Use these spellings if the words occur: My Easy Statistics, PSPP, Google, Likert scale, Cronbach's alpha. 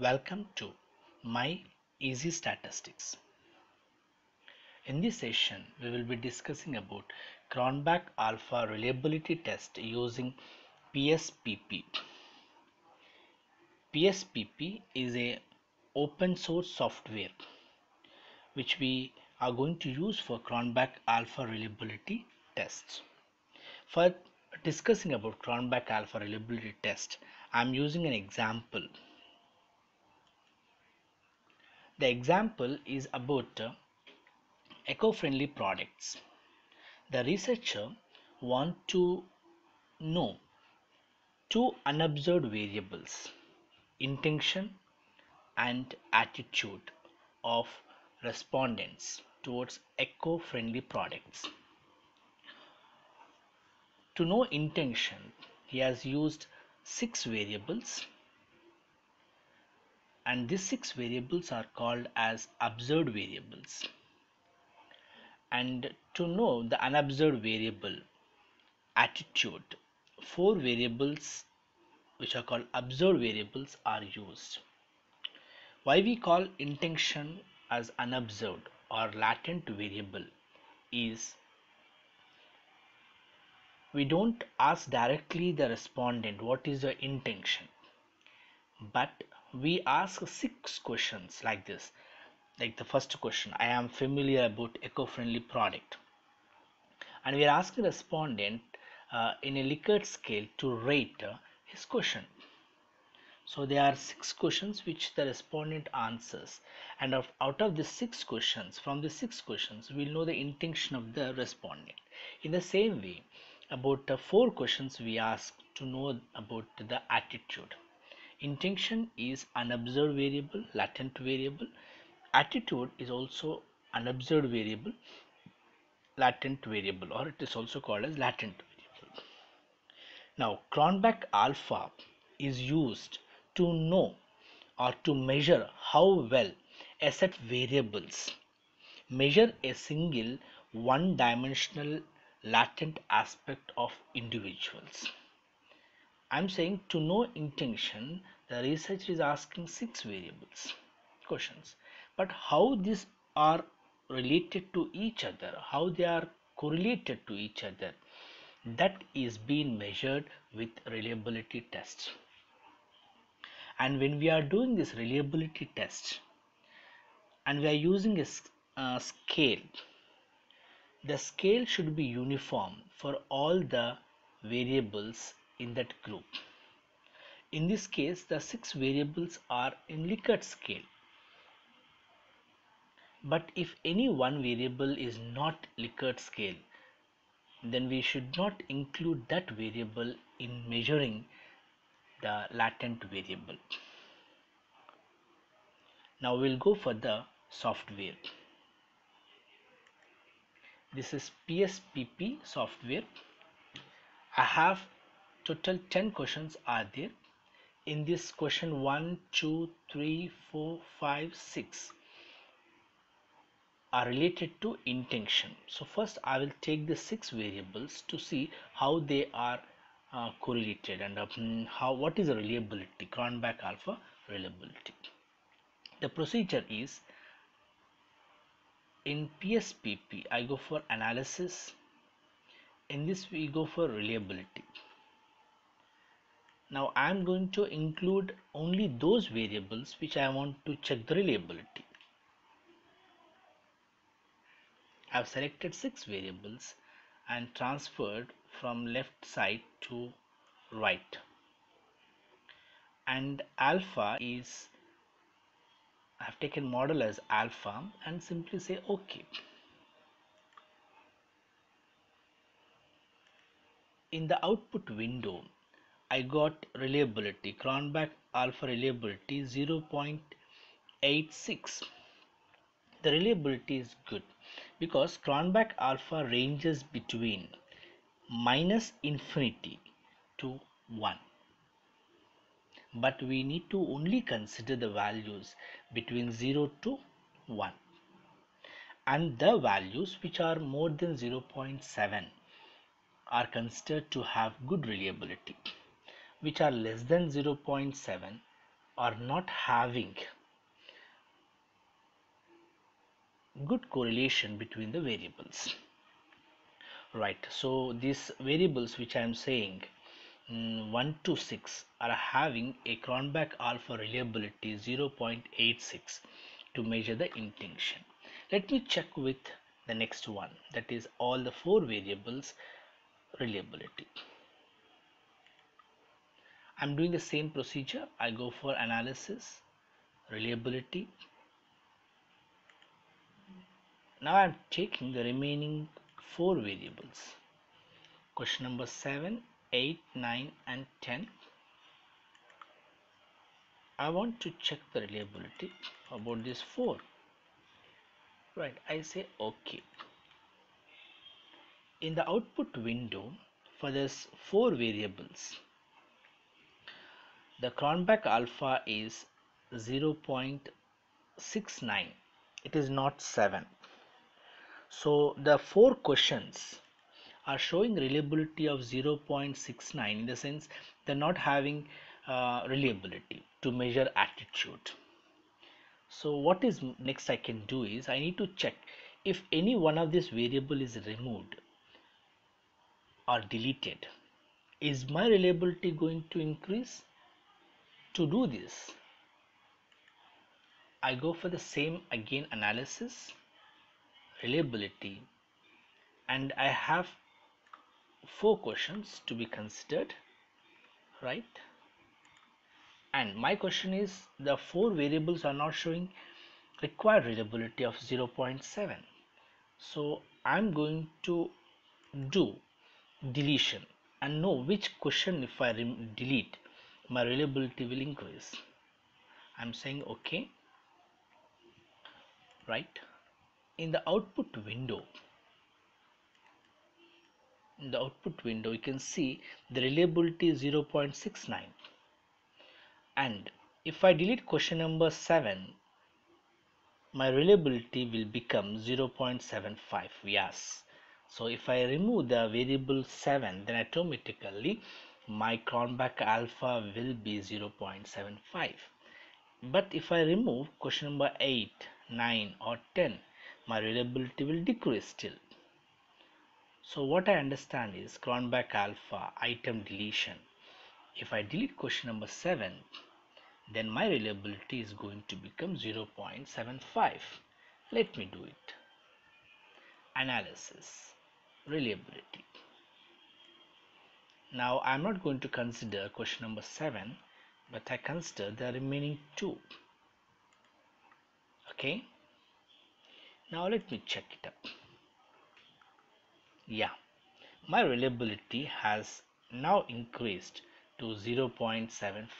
Welcome to My Easy Statistics. In this session, we will be discussing about Cronbach's alpha reliability test using PSPP. PSPP is an open source software which we are going to use for Cronbach's alpha reliability tests. For discussing about Cronbach's alpha reliability test, I am using an example. The example is about eco-friendly products. The researcher wants to know two unobserved variables, intention and attitude of respondents towards eco-friendly products. To know intention, he has used 6 variables. And these 6 variables are called as observed variables. And to know the unobserved variable, attitude, 4 variables which are called observed variables are used. Why we call intention as unobserved or latent variable is we don't ask directly the respondent what is your intention, but we ask 6 questions like this. Like the first question, I am familiar about eco-friendly product, and we are asking respondent in a Likert scale to rate his question. So there are 6 questions which the respondent answers, and out of the 6 questions, from the 6 questions we will know the intention of the respondent. In the same way, about 4 questions we ask to know about the attitude. Intention is unobserved variable, latent variable. Attitude is also unobserved variable, latent variable, or it is also called as latent variable. Now, Cronbach's alpha is used to know or to measure how well a set of variables measure a single one-dimensional latent aspect of individuals. I'm saying to know intention, the researcher is asking 6 variables questions, but how these are related to each other, how they are correlated to each other, that is being measured with reliability tests. And when we are doing this reliability test and we are using a scale, the scale should be uniform for all the variables in that group. In this case, the 6 variables are in Likert scale, but if any one variable is not Likert scale, then we should not include that variable in measuring the latent variable. Now we'll go for the software. This is PSPP software. I have total 10 questions are there. In this question 1, 2, 3, 4, 5, 6 are related to intention. So first I will take the 6 variables to see how they are correlated and what is the reliability, Cronbach's alpha reliability. The procedure is, in PSPP I go for analysis, in this we go for reliability. Now I am going to include only those variables which I want to check the reliability. I have selected 6 variables and transferred from left side to right. And alpha is, I have taken model as alpha and simply say OK. In the output window, I got reliability, Cronbach's alpha reliability 0.86. The reliability is good because Cronbach's alpha ranges between -∞ to 1. But we need to only consider the values between 0 to 1. And the values which are more than 0.7 are considered to have good reliability. Which are less than 0.7 or not having good correlation between the variables, right? So these variables which I am saying 1 to 6 are having a Cronbach alpha reliability 0.86 to measure the intention. Let me check with the next one, that is all the four variables reliability. I'm doing the same procedure. I go for analysis, reliability. Now I'm checking the remaining four variables, question number 7, 8, 9 and 10. I want to check the reliability about these four, right? I say okay. In the output window for these four variables, the Cronbach alpha is 0.69, it is not 7. So the four questions are showing reliability of 0.69, in the sense they're not having reliability to measure attitude. So what is next I can do is I need to check if any one of these variable is removed or deleted, is my reliability going to increase? To do this, I go for the same again, analysis, reliability, and I have four questions to be considered, right? And my question is, the four variables are not showing required reliability of 0.7, so I'm going to do deletion and know which question, if I delete, my reliability will increase. I'm saying okay, right? In the output window, you can see the reliability is 0.69, and if I delete question number 7, my reliability will become 0.75. yes, so if I remove the variable 7, then automatically my Cronbach alpha will be 0.75. but if I remove question number 8, 9 or 10, my reliability will decrease still. So what I understand is Cronbach alpha item deletion. If I delete question number 7, then my reliability is going to become 0.75. Let me do it. Analysis, reliability. Now I'm not going to consider question number 7, but I consider the remaining two. Okay, now let me check it up. Yeah, my reliability has now increased to 0.75.